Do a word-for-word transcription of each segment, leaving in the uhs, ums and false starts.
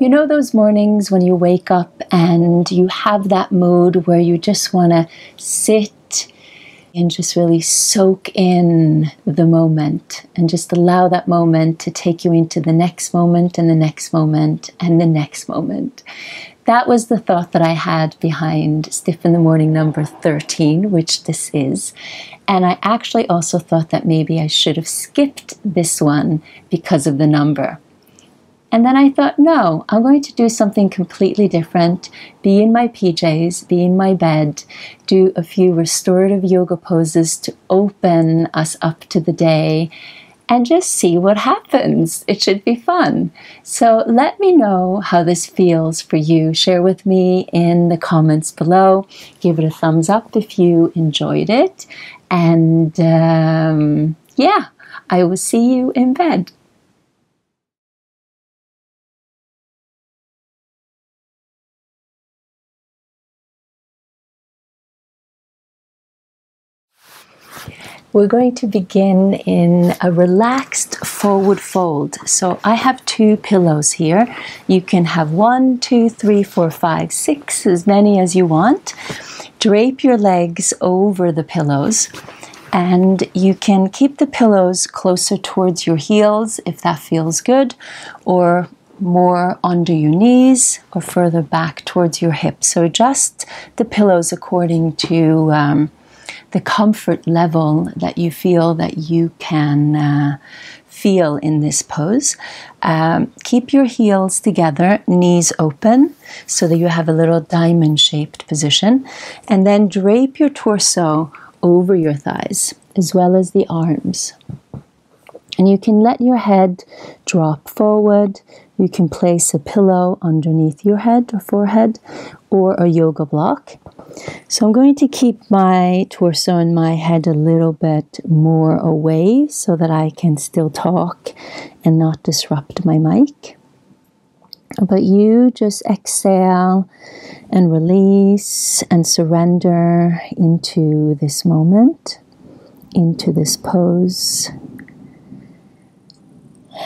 You know those mornings when you wake up and you have that mood where you just want to sit and just really soak in the moment and just allow that moment to take you into the next moment and the next moment and the next moment. That was the thought that I had behind Stiff in the Morning number thirteen, which this is. And I actually also thought that maybe I should have skipped this one because of the number. And then I thought, no, I'm going to do something completely different, be in my P Js, be in my bed, do a few restorative yoga poses to open us up to the day and just see what happens. It should be fun. So let me know how this feels for you. Share with me in the comments below. Give it a thumbs up if you enjoyed it. And um, yeah, I will see you in bed. We're going to begin in a relaxed forward fold. So I have two pillows here. You can have one, two, three, four, five, six, as many as you want. Drape your legs over the pillows, and you can keep the pillows closer towards your heels if that feels good, or more under your knees or further back towards your hips. So adjust the pillows according to um, the comfort level that you feel that you can uh, feel in this pose. Um, keep your heels together, knees open, so that you have a little diamond-shaped position. And then drape your torso over your thighs, as well as the arms. And you can let your head drop forward. You can place a pillow underneath your head or forehead, or a yoga block. So I'm going to keep my torso and my head a little bit more away so that I can still talk and not disrupt my mic. But you just exhale and release and surrender into this moment, into this pose.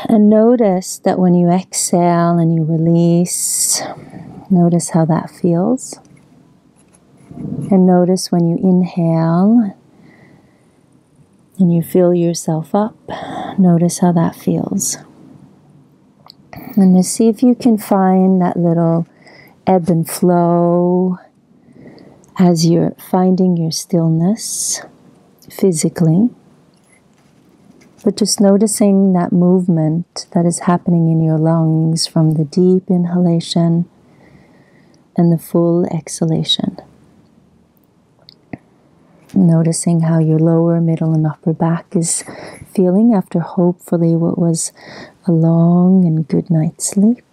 And notice that when you exhale and you release, notice how that feels. And notice when you inhale and you fill yourself up, notice how that feels. And to see if you can find that little ebb and flow as you're finding your stillness physically. But just noticing that movement that is happening in your lungs from the deep inhalation and the full exhalation. Noticing how your lower, middle, and upper back is feeling after hopefully what was a long and good night's sleep.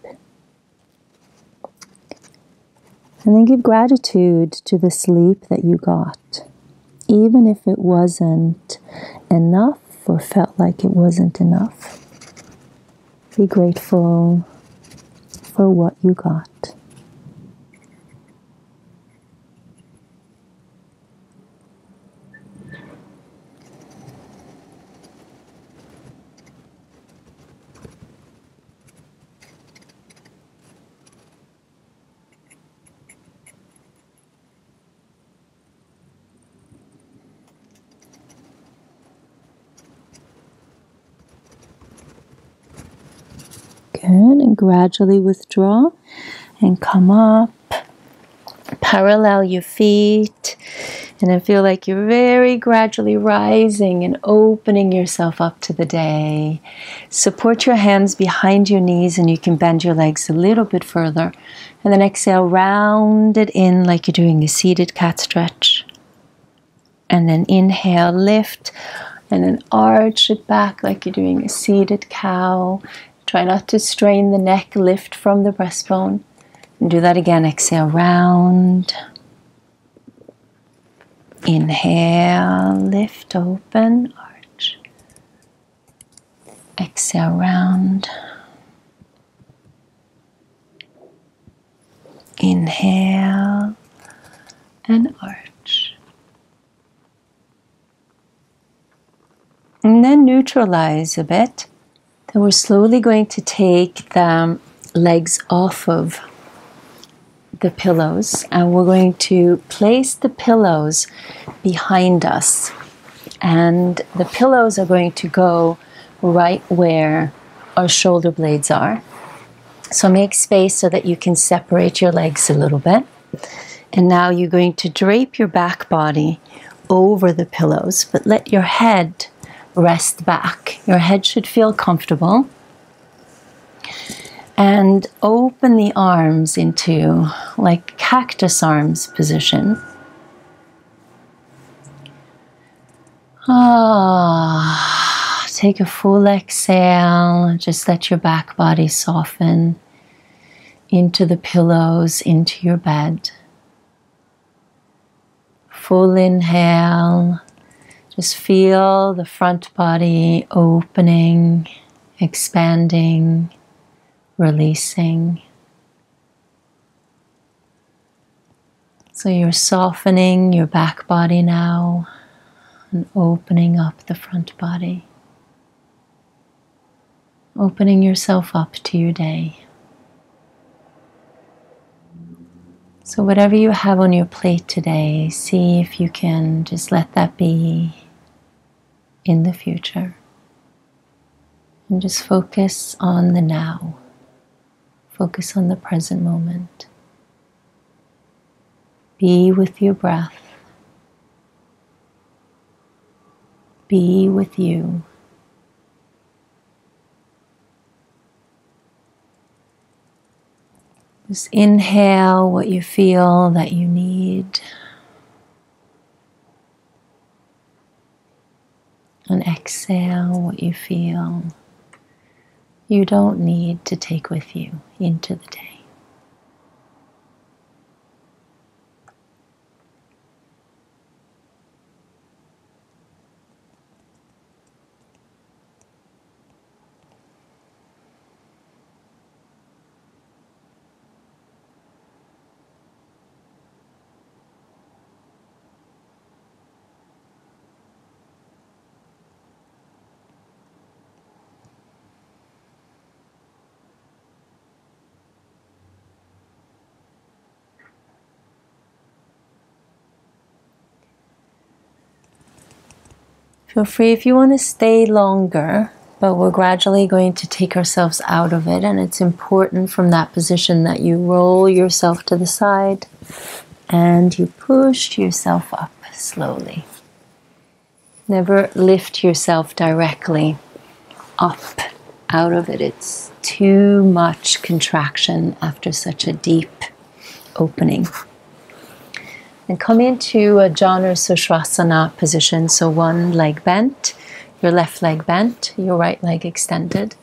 And then give gratitude to the sleep that you got, even if it wasn't enough or felt like it wasn't enough. Be grateful for what you got. And gradually withdraw and come up, parallel your feet, and then feel like you're very gradually rising and opening yourself up to the day. Support your hands behind your knees, and you can bend your legs a little bit further, and then exhale, round it in like you're doing a seated cat stretch, and then inhale, lift, and then arch it back like you're doing a seated cow. Try not to strain the neck, lift from the breastbone. And do that again, exhale, round. Inhale, lift, open, arch. Exhale, round. Inhale, and arch. And then neutralize a bit. Then we're slowly going to take the legs off of the pillows, and we're going to place the pillows behind us, and the pillows are going to go right where our shoulder blades are. So make space so that you can separate your legs a little bit. And now you're going to drape your back body over the pillows, but let your head rest back. Your head should feel comfortable. And open the arms into like cactus arms position. Ah, take a full exhale. Just let your back body soften into the pillows, into your bed. Full inhale. Just feel the front body opening, expanding, releasing. So you're softening your back body now and opening up the front body. Opening yourself up to your day. So whatever you have on your plate today, see if you can just let that be in the future. And just focus on the now. Focus on the present moment. Be with your breath. Be with you. Just inhale what you feel that you need. And exhale what you feel you don't need to take with you into the day. Feel free if you want to stay longer, but we're gradually going to take ourselves out of it, and it's important from that position that you roll yourself to the side and you push yourself up slowly. Never lift yourself directly up out of it. It's too much contraction after such a deep opening. And come into a Janu Sirsasana position, so one leg bent, your left leg bent, your right leg extended.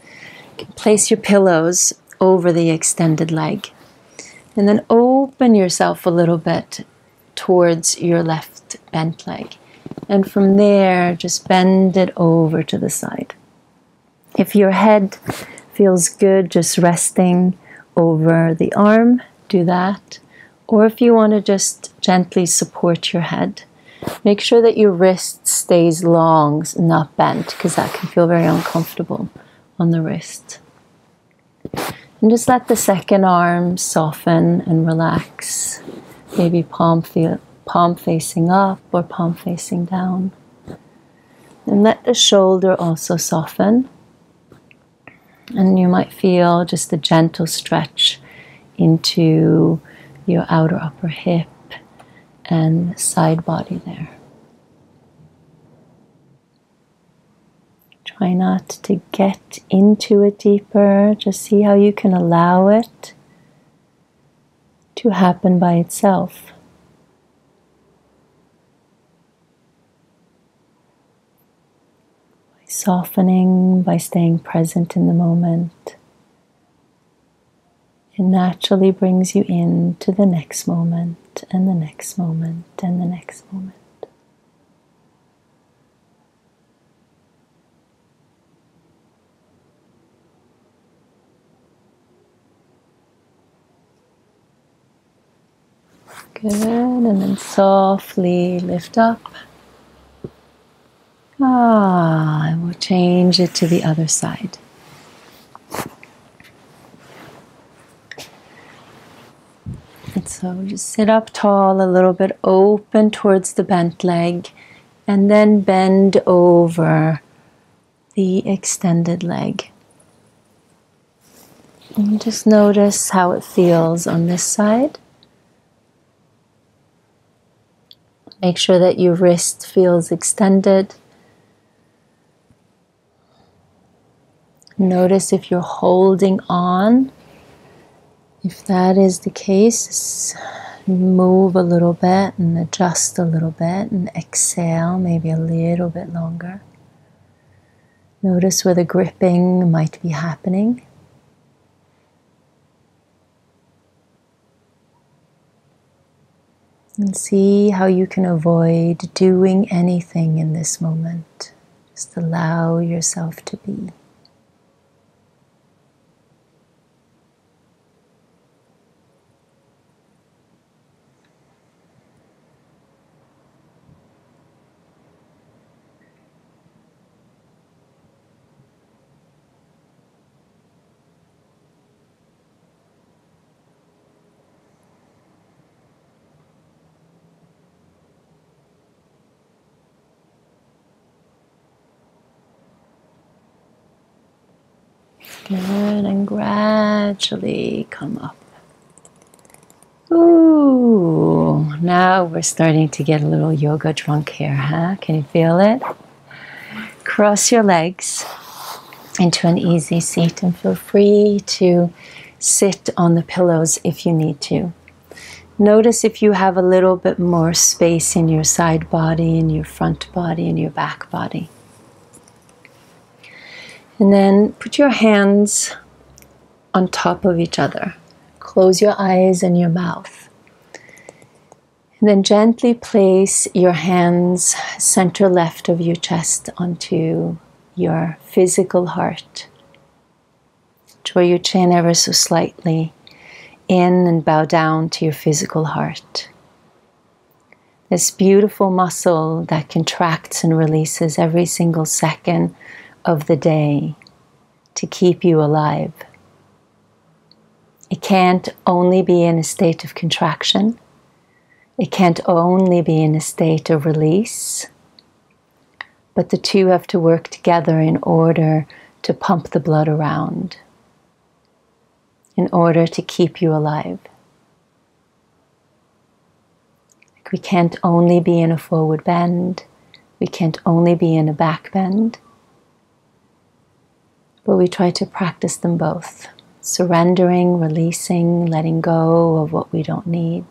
Place your pillows over the extended leg. And then open yourself a little bit towards your left bent leg. And from there, just bend it over to the side. If your head feels good just resting over the arm, do that. Or if you want to just gently support your head, make sure that your wrist stays long, not bent, because that can feel very uncomfortable on the wrist. And just let the second arm soften and relax. Maybe palm, palm facing up or palm facing down. And let the shoulder also soften. And you might feel just a gentle stretch into your outer upper hip and side body there. Try not to get into it deeper, just see how you can allow it to happen by itself. By softening, by staying present in the moment. It naturally brings you in to the next moment, and the next moment, and the next moment. Good, and then softly lift up. Ah, and we'll change it to the other side. And so just sit up tall a little bit, open towards the bent leg, and then bend over the extended leg. And just notice how it feels on this side. Make sure that your wrist feels extended. Notice if you're holding on. If that is the case, move a little bit and adjust a little bit and exhale maybe a little bit longer. Notice where the gripping might be happening. And see how you can avoid doing anything in this moment. Just allow yourself to be. Good, and gradually come up. Ooh, now we're starting to get a little yoga drunk here, huh? Can you feel it? Cross your legs into an easy seat and feel free to sit on the pillows if you need to. Notice if you have a little bit more space in your side body, in your front body, in your back body. And then put your hands on top of each other. Close your eyes and your mouth. And then gently place your hands center left of your chest onto your physical heart. Draw your chin ever so slightly in and bow down to your physical heart. This beautiful muscle that contracts and releases every single second of the day to keep you alive. It can't only be in a state of contraction. It can't only be in a state of release. But the two have to work together in order to pump the blood around, in order to keep you alive. We can't only be in a forward bend. We can't only be in a back bend. But we try to practice them both, surrendering, releasing, letting go of what we don't need,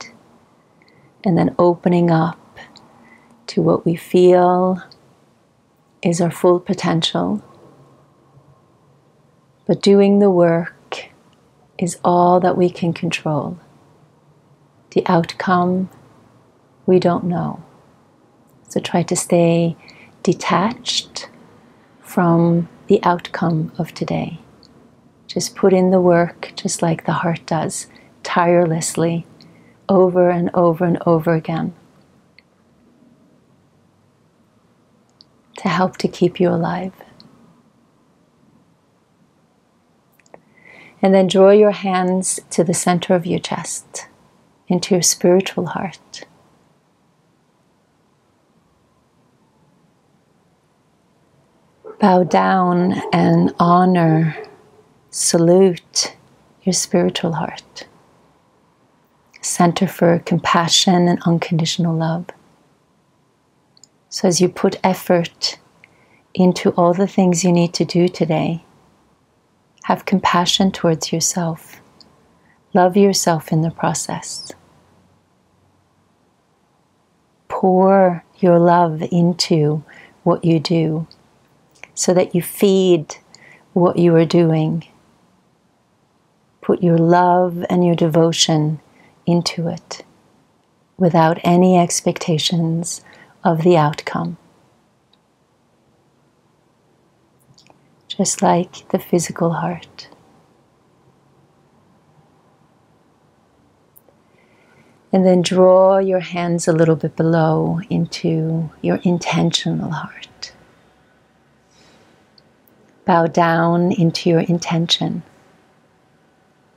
and then opening up to what we feel is our full potential. But doing the work is all that we can control. The outcome, we don't know. So try to stay detached from the outcome of today. Just put in the work, just like the heart does, tirelessly, over and over and over again, to help to keep you alive. And then draw your hands to the center of your chest, into your spiritual heart. Bow down and honor, salute your spiritual heart. Center for compassion and unconditional love. So as you put effort into all the things you need to do today, have compassion towards yourself. Love yourself in the process. Pour your love into what you do, so that you feed what you are doing. Put your love and your devotion into it without any expectations of the outcome. Just like the physical heart. And then draw your hands a little bit below into your intentional heart. Bow down into your intention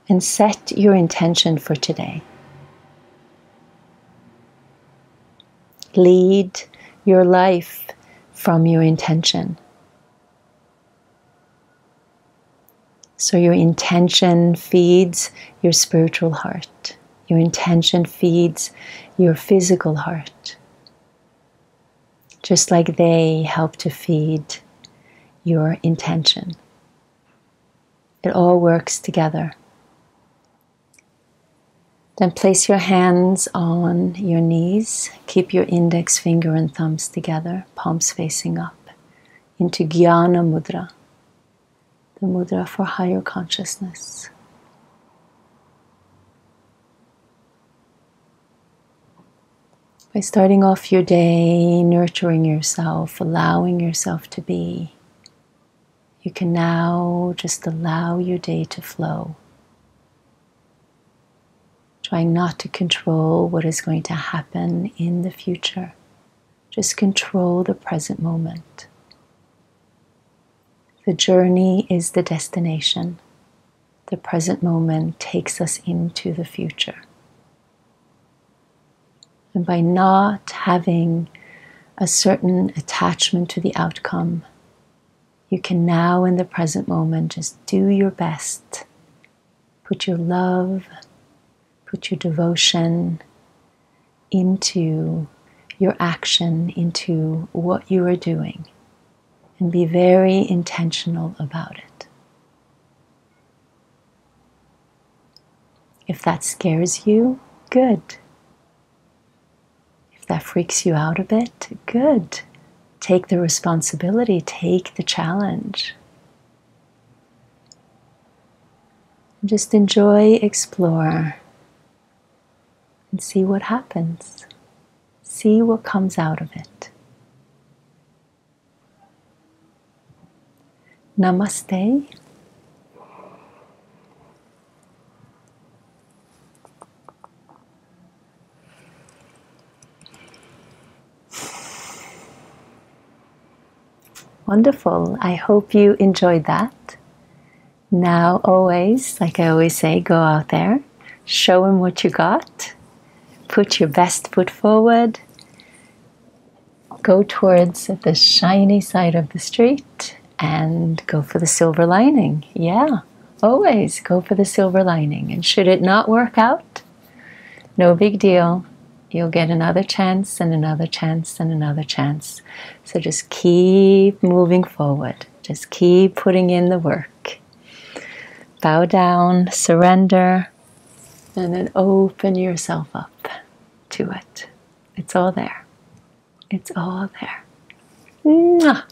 and set your intention for today. lead your life from your intention. So your intention feeds your spiritual heart. Your intention feeds your physical heart. Just like they help to feed your intention. It all works together. Then place your hands on your knees. Keep your index finger and thumbs together, palms facing up, into Jnana Mudra, the mudra for higher consciousness. By starting off your day, nurturing yourself, allowing yourself to be, you can now just allow your day to flow. Trying not to control what is going to happen in the future. Just control the present moment. The journey is the destination. The present moment takes us into the future. And by not having a certain attachment to the outcome, you can now in the present moment just do your best. Put your love, put your devotion into your action, into what you are doing, and be very intentional about it. If that scares you, good. If that freaks you out a bit, good. Take the responsibility, take the challenge. Just enjoy, explore. And see what happens. See what comes out of it. Namaste. Wonderful. I hope you enjoyed that. Now, always, like I always say, go out there, show them what you got. Put your best foot forward, go towards the shiny side of the street, and go for the silver lining. Yeah, always go for the silver lining. And should it not work out, no big deal. You'll get another chance and another chance and another chance. So just keep moving forward. Just keep putting in the work. Bow down, surrender, and then open yourself up to it. It's all there. It's all there. Mwah!